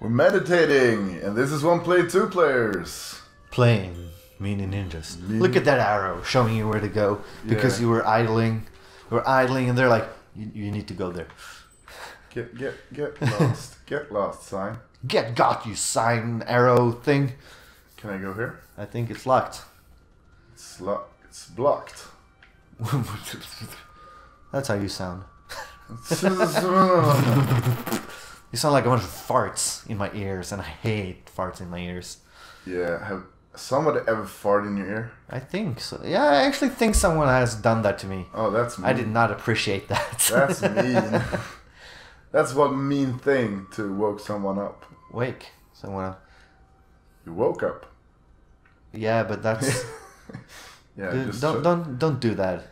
We're meditating, and this is 1Player 2Players. Playing, meaning ninjas. Look at that arrow showing you where to go because you were idling. We were idling, and they're like, you need to go there. Get lost. Get lost, sign. Get got, you sign arrow thing. Can I go here? I think it's locked. It's locked. It's blocked. That's how you sound. You sound like a bunch of farts in my ears, and I hate farts in my ears. Yeah, have somebody ever farted in your ear? I think so. Yeah, I actually think someone has done that to me. Oh, that's mean. I did not appreciate that. That's mean. That's one mean thing to woke someone up. Wake someone up. You woke up. Yeah, but that's... yeah, don't do that.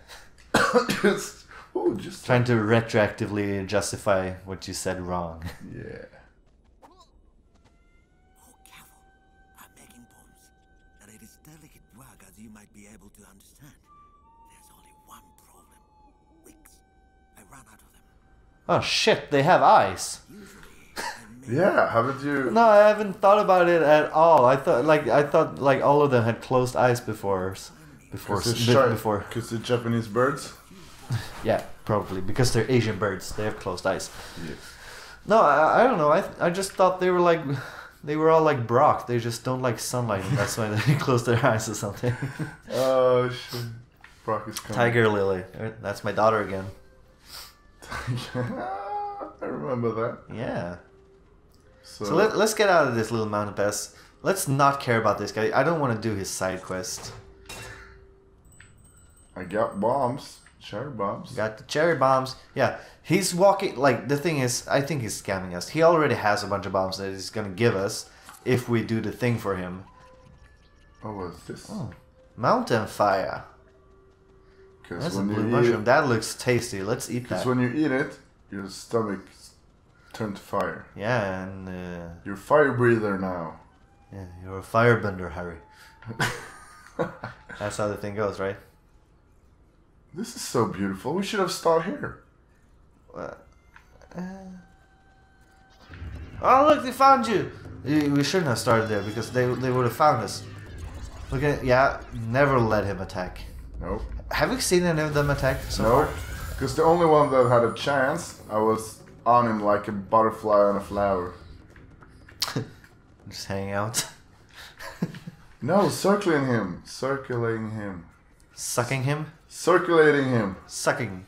Just trying to retroactively justify what you said wrong. Yeah. Oh, careful. I'm making bombs. And it is delicate work, as you might be able to understand. There's only one problem. Weeks. I run out of them. Oh shit, they have eyes. Yeah, haven't you? No, I haven't thought about it at all. I thought like all of them had closed eyes before. Because the Japanese birds. Yeah, probably because they're Asian birds. They have closed eyes. Yeah. No, I don't know. I just thought they were like, they were all like Brock. They just don't like sunlight, and that's why they close their eyes or something. Oh shit! Brock is coming. Tiger Lily. That's my daughter again. I remember that. Yeah. So let's get out of this little mountain pass. Let's not care about this guy. I don't want to do his side quest. I got bombs. Cherry bombs. Got the cherry bombs. Yeah, he's walking. Like, the thing is, I think he's scamming us. He already has a bunch of bombs that he's gonna give us if we do the thing for him. Oh, what's this? Oh, mountain fire. That's a blue mushroom. That looks tasty. Let's eat that. Because when you eat it, your stomach turns to fire. Yeah, and you're a fire breather now. Yeah, you're a firebender, Harry. That's how the thing goes, right? This is so beautiful. We should have stopped here. Oh look, they found you. We shouldn't have started there because they would have found us. Look at it. Yeah, never let him attack. Nope. Have you seen any of them attack so far? Because the only one that had a chance, I was on him like a butterfly on a flower. Just hanging out. No, circling him, circulating him. Sucking him? Circulating him. Sucking.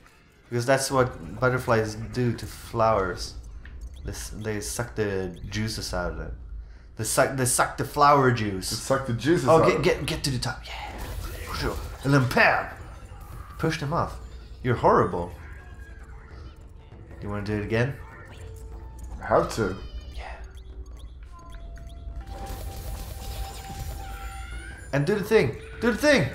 Because that's what butterflies do to flowers. They suck the juices out of them. They suck the flower juice. They suck the juices out. Oh, get to the top. Yeah. And then bam! Push them off. You're horrible. You want to do it again? I have to. Yeah. And do the thing. Do the thing!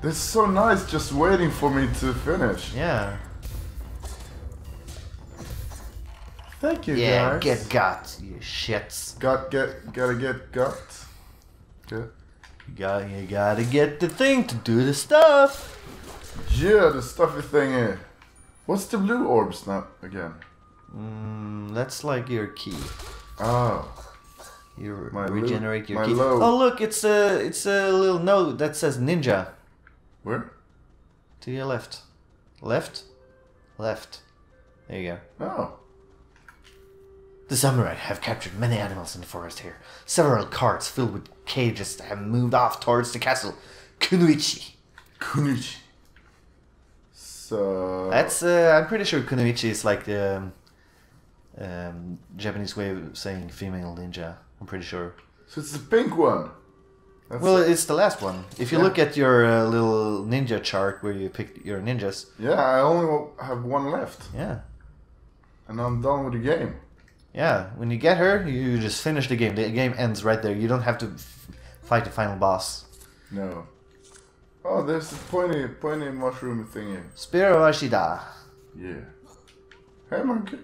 This is so nice, just waiting for me to finish. Yeah. Thank you, guys. Yeah, get got, you shits. Gotta get got. Good. You gotta get the thing to do the stuff. Yeah, the stuffy thingy. What's the blue orb snap again? That's like your key. Oh. You regenerate your key. Oh look, it's a little note that says ninja. Where? To your left. Left? Left. There you go. Oh. The samurai have captured many animals in the forest here. Several carts filled with cages have moved off towards the castle. Kunoichi. Kunoichi. So... that's, I'm pretty sure Kunoichi is like the Japanese way of saying female ninja. I'm pretty sure. So it's the pink one. That's it's the last one. If you look at your little ninja chart where you pick your ninjas. Yeah, I only have one left. Yeah. And I'm done with the game. Yeah, when you get her, you just finish the game. The game ends right there. You don't have to fight the final boss. No. Oh, there's the pointy mushroom thingy. Spiro Ashida. Yeah. Hey, monkey.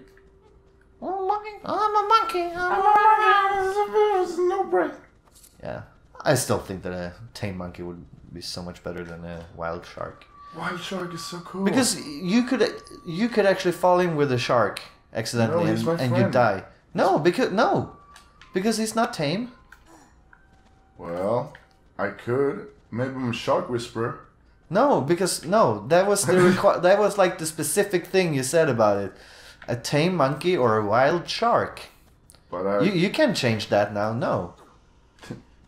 Oh, monkey. I'm a monkey. There's no break. Yeah. I still think that a tame monkey would be so much better than a wild shark. White shark is so cool. Because you could actually fall in with a shark accidentally and you die. No, because he's not tame. Well, I could. Maybe I'm a shark whisperer. No, because that was the that was like the specific thing you said about it. A tame monkey or a wild shark. But you can't change that now. No.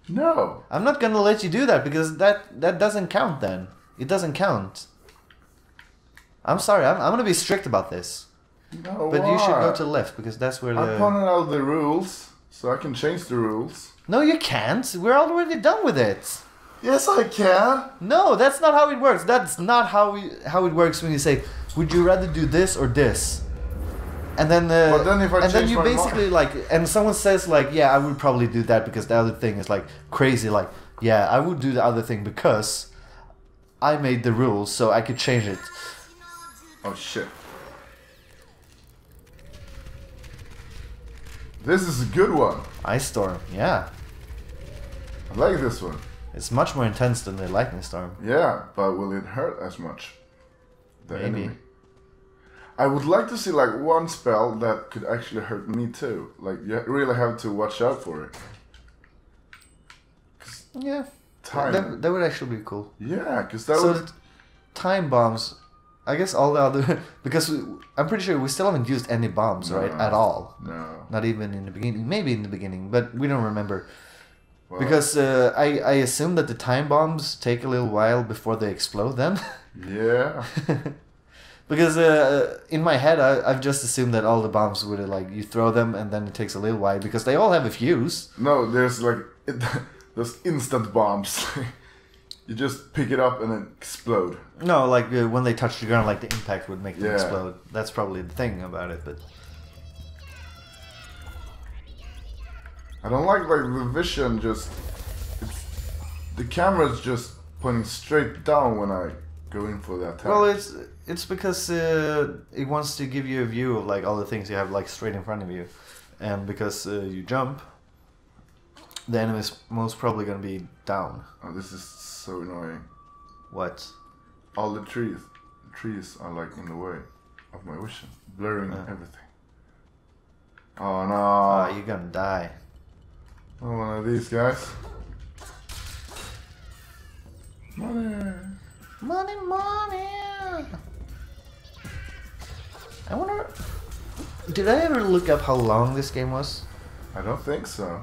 No. I'm not gonna let you do that because that doesn't count. Then it doesn't count. I'm sorry. I'm gonna be strict about this. No. But why? You should go to the left because that's where I pointed out the rules, so I can change the rules. No, you can't. We're already done with it. Yes, I can. No, that's not how it works. That's not how it works when you say, "Would you rather do this or this?" And then, and then you basically like, and someone says like, yeah, I would probably do that because the other thing is like crazy. Like, yeah, I would do the other thing because I made the rules, so I could change it. Oh shit! This is a good one. Ice storm, yeah. I like this one. It's much more intense than the lightning storm. Yeah, but will it hurt as much? Maybe. I would like to see like one spell that could actually hurt me too. Like you really have to watch out for it. Yeah. Time. That would actually be cool. Yeah, because that would... time bombs. I guess all the other because I'm pretty sure we still haven't used any bombs, right? At all. No. Not even in the beginning. Maybe in the beginning, but we don't remember. Well, because I assume that the time bombs take a little while before they explode then. Yeah. Because in my head, I've just assumed that all the bombs would like you throw them and then it takes a little while because they all have a fuse. No, there's like those instant bombs. You just pick it up and then explode. No, like when they touch the ground, like the impact would make them explode. That's probably the thing about it. But I don't like the vision. Just the camera's just pointing straight down when I go in for that attack. Well, it's because it wants to give you a view of like all the things you have like straight in front of you, and because you jump, the enemy's most probably gonna be down. Oh, this is so annoying. What? All the trees are like in the way of my vision, blurring everything. Oh no! Oh, you're gonna die. I'm one of these guys. Money, money, money. I wonder, did I ever look up how long this game was? I don't think so.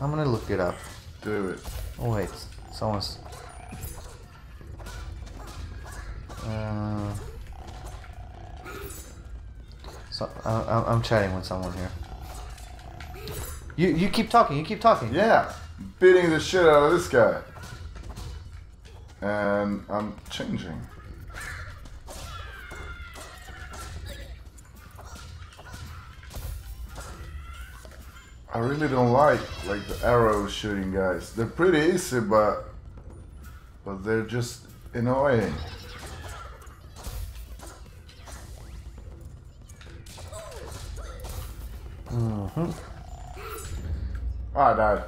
I'm gonna look it up. Do it. Oh wait, someone's... I'm chatting with someone here. You keep talking, Yeah, beating the shit out of this guy. And I'm changing. I really don't like the arrow shooting guys. They're pretty easy, but they're just annoying. Mm-hmm. Oh, I died.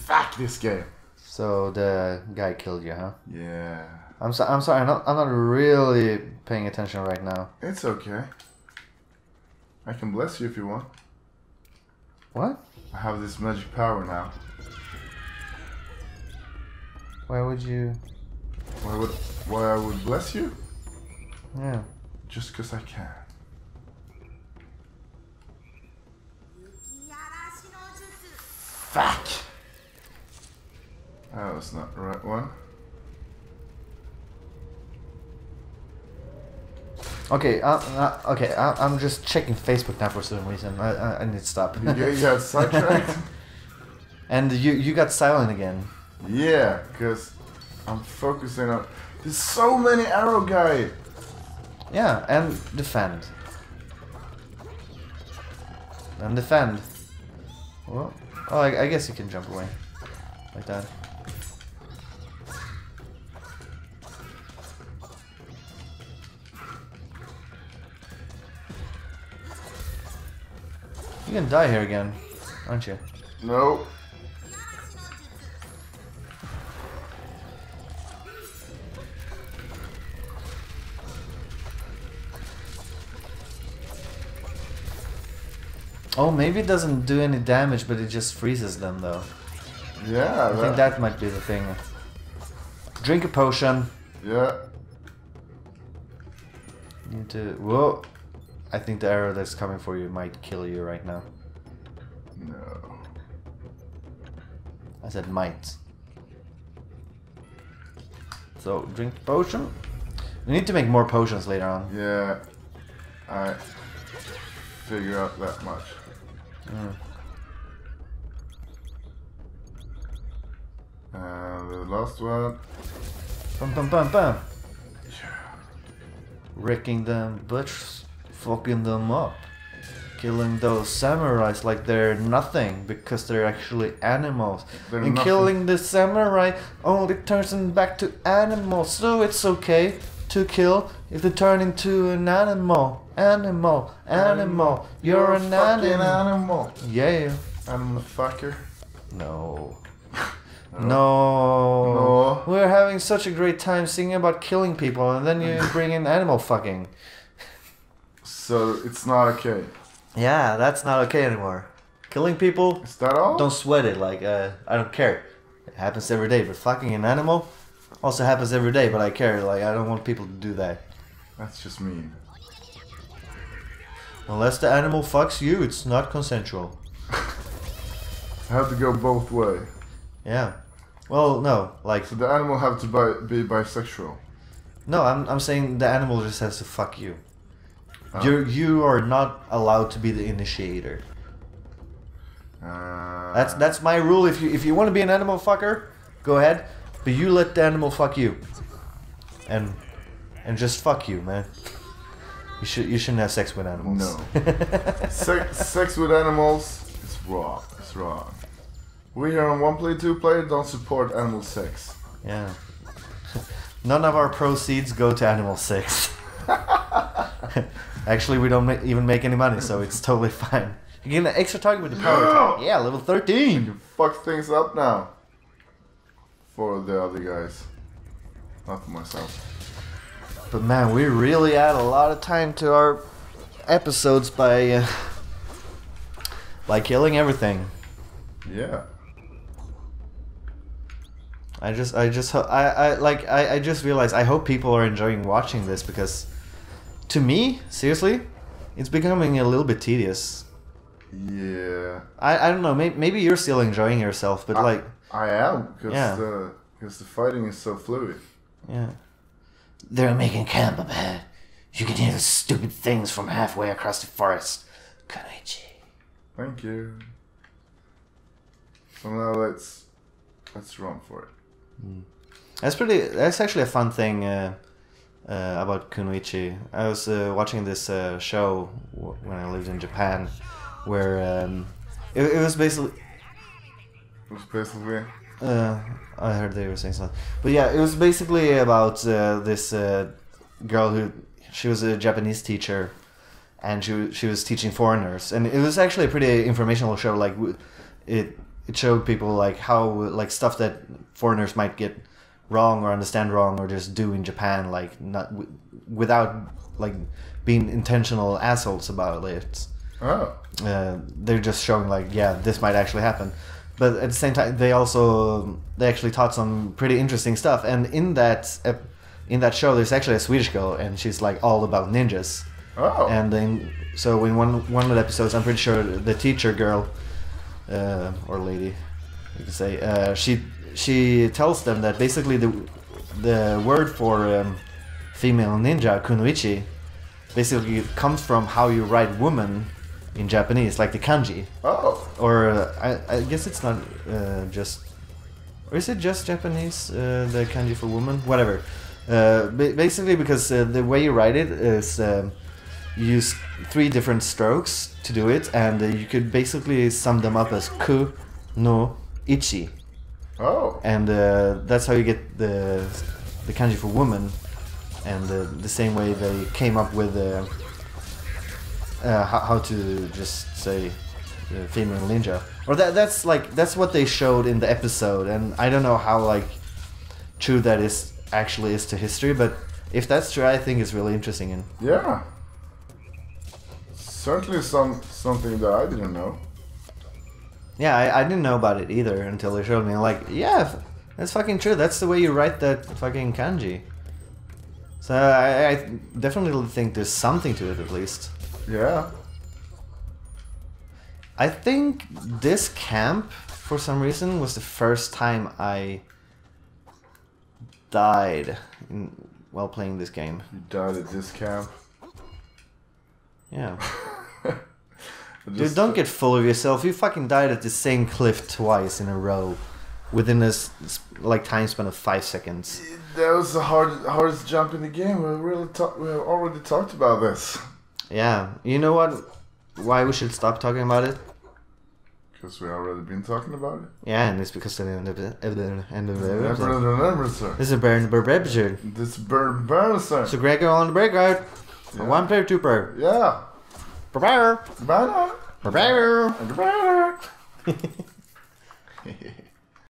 Fuck this game. So the guy killed you, huh? Yeah. I'm sorry. I'm not really paying attention right now. It's okay. I can bless you if you want. What? I have this magic power now. Why would you? Why I would bless you? Yeah. Just because I can. Fuck. That was not the right one. Okay, I'm just checking Facebook now for some reason. I need to stop. You got sidetracked. And you got silent again. Yeah, because I'm focusing on... There's so many arrow guy. Yeah, and defend. And defend. Well, oh, I guess you can jump away. Like that. You're gonna die here again, aren't you? No. Oh, maybe it doesn't do any damage, but it just freezes them, though. Yeah, I think that might be the thing. Drink a potion. Yeah. Need to... Whoa! I think the arrow that's coming for you might kill you right now. No. I said might. So, drink the potion. We need to make more potions later on. Yeah. I figure out that much. Mm. And the last one. Bum bum bum bum. Yeah. Wrecking them, butchers, fucking them up. Killing those samurais like they're nothing because they're actually animals. They're and nothing. Killing the samurai only turns them back to animals, so it's okay to kill if they turn into an animal. Animal, animal, you're an animal. Animal. Yeah. Animal fucker. No. No. No. We're having such a great time singing about killing people, and then you bring in animal fucking. So it's not okay. Yeah, that's not okay anymore. Killing people. Is that all? Don't sweat it. Like I don't care. It happens every day. But fucking an animal also happens every day. But I care. Like I don't want people to do that. That's just mean. Unless the animal fucks you, it's not consensual. I have to go both ways. Yeah. Well, no, like... So the animal have to be bisexual? No, I'm saying the animal just has to fuck you. Oh. You are not allowed to be the initiator. That's my rule. If you want to be an animal fucker, go ahead. But you let the animal fuck you. And just fuck you, man. You shouldn't have sex with animals. No. sex with animals is wrong. It's wrong. We here on 1Player 2Player don't support animal sex. Yeah. None of our proceeds go to animal sex. Actually, we don't even make any money, so it's totally fine. You get an extra target with the power attack. Yeah, level 13. You fuck things up now. For the other guys. Not for myself. But man, we really add a lot of time to our episodes by killing everything. Yeah. I just realized I hope people are enjoying watching this, because to me, seriously, it's becoming a little bit tedious. Yeah. I don't know, maybe you're still enjoying yourself, but I am, because the fighting is so fluid. Yeah. They're making camp up ahead. You can hear the stupid things from halfway across the forest. Kunoichi. Thank you. So now let's run for it. Mm. That's actually a fun thing about Kunoichi. I was watching this show when I lived in Japan, where it was basically. It was basically. I heard they were saying something, but yeah, it was basically about this girl who she was a Japanese teacher, and she was teaching foreigners, and it was actually a pretty informational show. Like it. It showed people like how stuff that foreigners might get wrong or understand wrong or just do in Japan, like not without like being intentional assholes about it. Oh. They're just showing like, yeah, this might actually happen, but at the same time they actually taught some pretty interesting stuff. And in that show, there's actually a Swedish girl, and she's like all about ninjas. Oh. And then so in one of the episodes, I'm pretty sure the teacher girl. Or lady, you can say. She tells them that basically the word for female ninja, kunoichi, basically comes from how you write woman in Japanese, like the kanji. Oh. Or I guess it's not just, or is it just Japanese, the kanji for woman? Whatever. Basically, because the way you write it is. Use three different strokes to do it, and you could basically sum them up as Kunoichi. Oh. And that's how you get the kanji for woman, and the same way they came up with how to just say female ninja. Or that's what they showed in the episode, and I don't know how true that actually is to history, but if that's true, I think it's really interesting. And yeah. certainly something that I didn't know. Yeah, I didn't know about it either until they showed me. Like, yeah, that's fucking true. That's the way you write that fucking kanji. So I definitely think there's something to it, at least. Yeah. I think this camp, for some reason, was the first time I died while playing this game. You died at this camp? Yeah. Dude, don't get full of yourself. You fucking died at the same cliff twice in a row, within a like time span of 5 seconds. That was the hardest jump in the game. We already talked about this. Yeah, you know what? Why we should stop talking about it? Because we already been talking about it. Yeah, and it's because of the end of the episode. Remember, sir. This is Bernd. This is Bernd, sir. So Gregor on the breakout. Yeah. 1 player 2 player. Yeah. Prepare. Prepare. Prepare.